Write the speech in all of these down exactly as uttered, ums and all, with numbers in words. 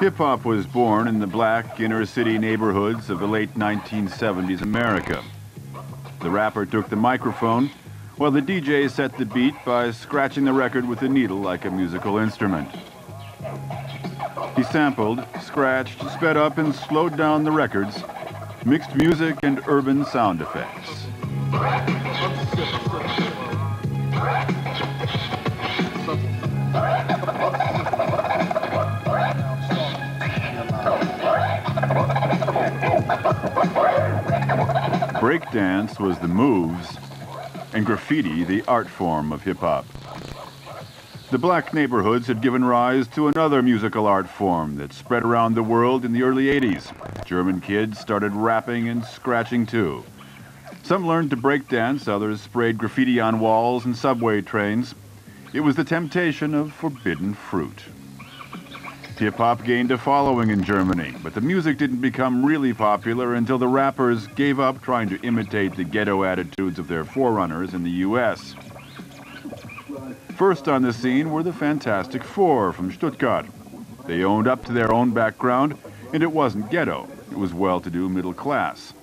Hip-hop was born in the black inner-city neighborhoods of the late nineteen seventies America. The rapper took the microphone, while the D J set the beat by scratching the record with a needle like a musical instrument. He sampled, scratched, sped up, and slowed down the records, mixed music and urban sound effects. Breakdance was the moves, and graffiti the art form of hip-hop. The black neighborhoods had given rise to another musical art form that spread around the world in the early eighties. German kids started rapping and scratching too. Some learned to breakdance, others sprayed graffiti on walls and subway trains. It was the temptation of forbidden fruit. Hip-hop gained a following in Germany, but the music didn't become really popular until the rappers gave up trying to imitate the ghetto attitudes of their forerunners in the U S First on the scene were the Fantastic Four from Stuttgart. They owned up to their own background, and it wasn't ghetto. It was well-to-do middle class.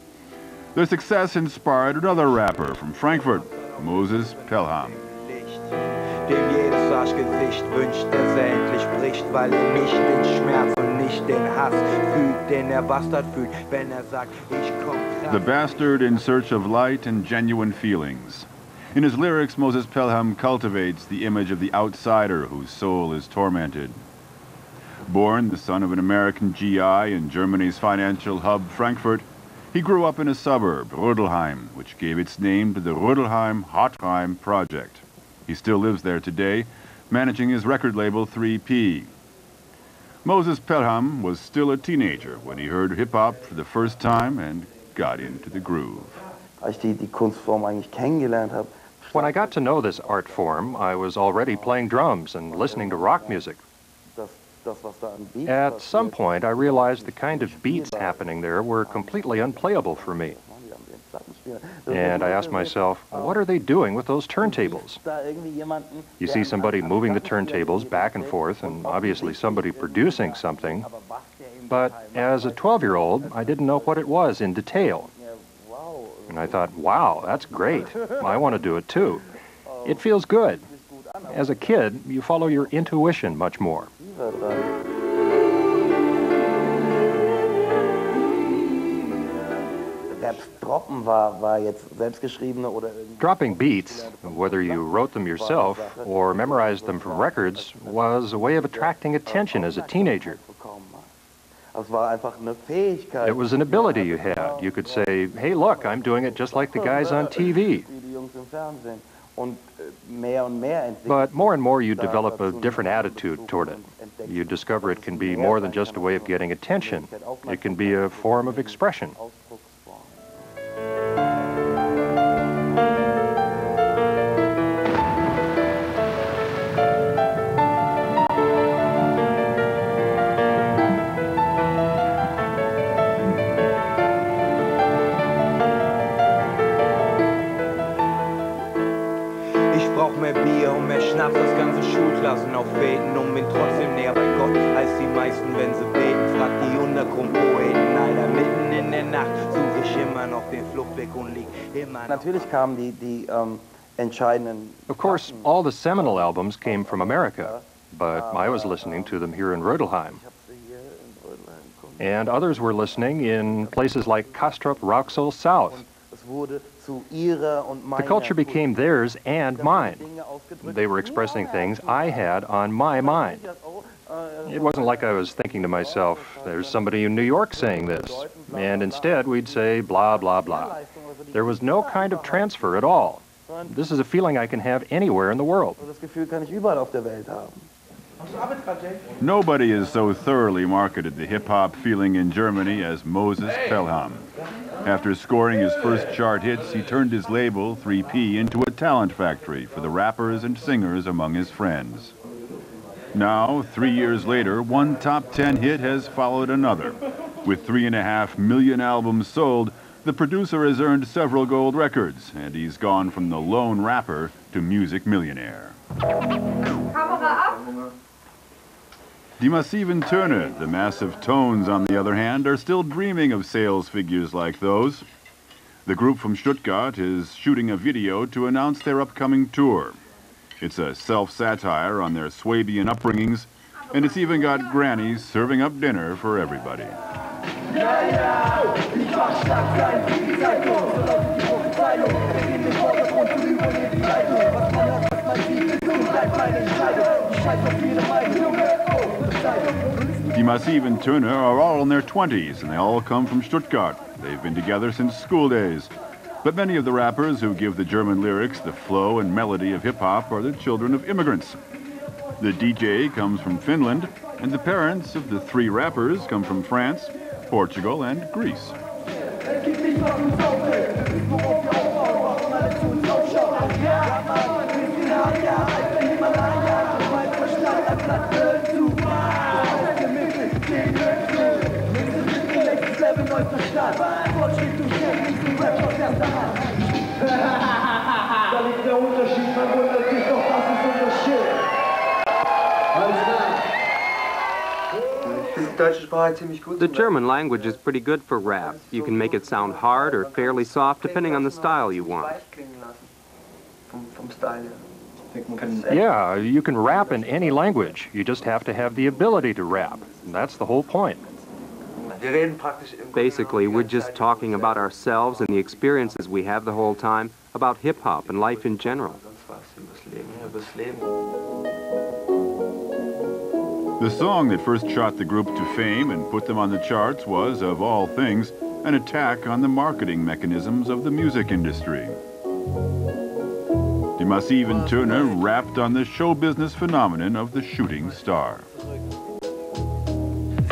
Their success inspired another rapper from Frankfurt, Moses Pelham. The bastard in search of light and genuine feelings. In his lyrics, Moses Pelham cultivates the image of the outsider whose soul is tormented. Born the son of an American G I in Germany's financial hub, Frankfurt, he grew up in a suburb, Rödelheim, which gave its name to the Rödelheim Hartreim Project. He still lives there today, managing his record label three P. Moses Pelham was still a teenager when he heard hip-hop for the first time and got into the groove. When I got to know this art form, I was already playing drums and listening to rock music. At some point, I realized the kind of beats happening there were completely unplayable for me. And I asked myself, what are they doing with those turntables? You see somebody moving the turntables back and forth, and obviously somebody producing something. But as a twelve-year-old, I didn't know what it was in detail. And I thought, wow, that's great. I want to do it too. It feels good. As a kid, you follow your intuition much more. Dropping beats, whether you wrote them yourself or memorized them from records, was a way of attracting attention as a teenager. It was an ability you had. You could say, hey, look, I'm doing it just like the guys on T V. But more and more you develop a different attitude toward it. You discover it can be more than just a way of getting attention. It can be a form of expression. Of course, all the seminal albums came from America, but I was listening to them here in Rödelheim. And others were listening in places like Kastrup, Roxel, South. The culture became theirs and mine. They were expressing things I had on my mind. It wasn't like I was thinking to myself, there's somebody in New York saying this, and instead we'd say blah, blah, blah. There was no kind of transfer at all. This is a feeling I can have anywhere in the world. Nobody has so thoroughly marketed the hip-hop feeling in Germany as Moses Pelham. After scoring his first chart hits, he turned his label, three P, into a talent factory for the rappers and singers among his friends. Now, three years later, one top ten hit has followed another. With three and a half million albums sold, the producer has earned several gold records, and he's gone from the lone rapper to music millionaire. Die Massiven Töne, the massive tones, on the other hand, are still dreaming of sales figures like those. The group from Stuttgart is shooting a video to announce their upcoming tour. It's a self-satire on their Swabian upbringings, and it's even got grannies serving up dinner for everybody. Die Massiven Töne are all in their twenties, and they all come from Stuttgart. They've been together since school days. But many of the rappers who give the German lyrics the flow and melody of hip-hop are the children of immigrants. The D J comes from Finland, and the parents of the three rappers come from France, Portugal, and Greece. The German language is pretty good for rap. You can make it sound hard or fairly soft, depending on the style you want. Yeah, you can rap in any language. You just have to have the ability to rap. That's the whole point. Basically, we're just talking about ourselves and the experiences we have the whole time, about hip-hop and life in general. The song that first shot the group to fame and put them on the charts was, of all things, an attack on the marketing mechanisms of the music industry. Die Massiven Töne rapped on the show business phenomenon of the shooting star.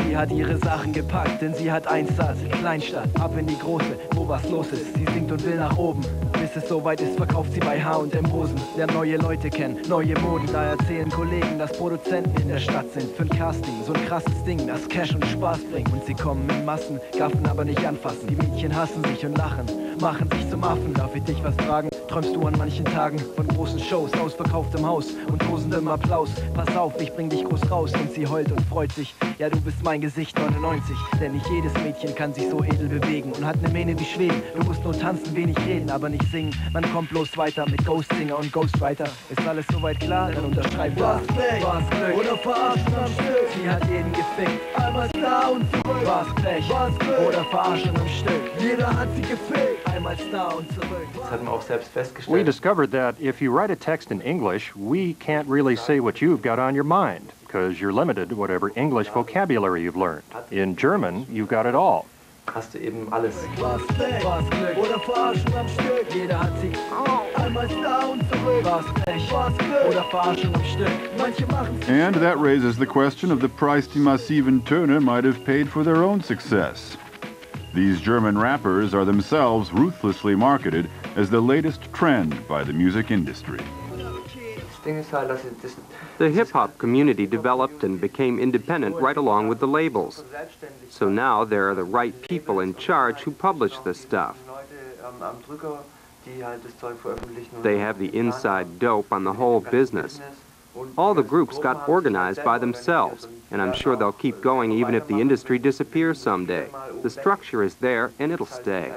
Sie hat ihre Sachen gepackt, denn sie hat eins satt, Kleinstadt, ab in die große, wo was los ist, sie singt und will nach oben. Bis es soweit ist, verkauft sie bei H und M Hosen. Lernt neue Leute kennen, neue Moden. Da erzählen Kollegen, dass Produzenten in der Stadt sind. Für ein Casting, so ein krasses Ding, das Cash und Spaß bringt. Und sie kommen in Massen, gaffen aber nicht anfassen. Die Mädchen hassen sich und lachen, machen sich zum Affen. Darf ich dich was fragen? Träumst du an manchen Tagen von großen Shows, ausverkauftem Haus und tosendem Applaus? Pass auf, ich bring dich groß raus. Und sie heult und freut sich. Ja, du bist mein Gesicht neunundneunzig. Denn nicht jedes Mädchen kann sich so edel bewegen und hat eine Mähne wie Schweden. Du musst nur tanzen, wenig reden, aber nicht singen. Man kommt bloß weiter mit Ghostsinger und Ghostwriter. Ist alles soweit klar? Dann unterschreibt war's Pech, war's Glück oder verarschen am Stück. Sie hat jeden gefickt, einmal Star und zurück. War's Pech, war's Glück oder verarschen am Stück. Jeder hat sie gefickt, einmal Star und zurück. Das hat man auch selbst festgestellt. We discovered that if you write a text in English, we can't really say what you've got on your mind, because you're limited to whatever English vocabulary you've learned. In German, you've got it all. Hast du eben alles. War's Pech, war's Glück oder verarschen am Stück. Jeder hat sie einmal da und zurück. War's Pech, war's Glück oder verarschen am Stück. Manche machen. And that raises the question of the price Die Massiven Töne might have paid for their own success. These German rappers are themselves ruthlessly marketed as the latest trend by the music industry. The hip-hop community developed and became independent right along with the labels. So now there are the right people in charge who publish this stuff. They have the inside dope on the whole business. All the groups got organized by themselves, and I'm sure they'll keep going even if the industry disappears someday. The structure is there, and it'll stay.